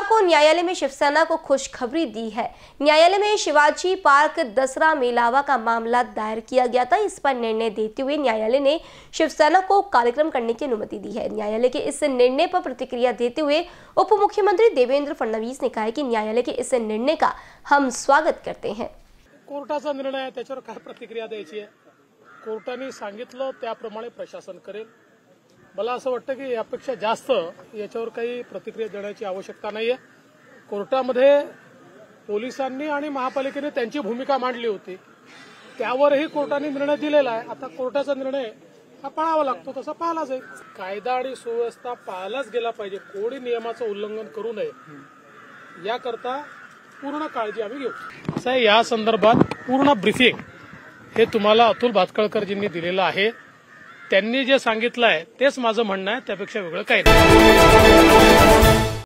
बुधवार को न्यायालय में शिवसेना को खुशखबरी दी है। न्यायालय में शिवाजी पार्क दसरा मेलावा का मामला दायर किया गया था। इस पर निर्णय देते हुए न्यायालय ने शिवसेना को कार्यक्रम करने की अनुमति दी है। न्यायालय के इस निर्णय पर प्रतिक्रिया देते हुए उप मुख्यमंत्री देवेंद्र फडणवीस ने कहा है कि न्यायालय के इस निर्णय का हम स्वागत करते हैं। कोर्टाचा निर्णय आहे, त्याच्यावर काय प्रतिक्रिया द्यायची आहे? कोर्टाने सांगितलं त्याप्रमाणे प्रशासन करेल। मला असं वाटतं की यापेक्षा जास्त याच्यावर काही प्रतिक्रिया देण्याची आवश्यकता नाहीये। कोर्टामध्ये पोलिसांनी आणि महापालिकेने त्यांची भूमिका मांडली होती, त्यावरही कोर्टाने निर्णय दिलेला आहे। आता कोर्टाचा निर्णय हा पाळावा लागतो, तसा पाळला जाईल। कायदा आणि सुव्यवस्था पाळलाच गेला पाहिजे, कोणी नियमाचं उल्लंघन करू नये याकरता पूर्ण काळजी आम्ही घेऊ। असं या संदर्भात पूर्ण ब्रीफिंग हे तुम्हाला अतुल भातखळकरजींनी दिलेलं आहे। त्यांनी जे सांगितलं आहे तेच माझं म्हणणं आहे, त्यापेक्षा वेगळं काही नाही।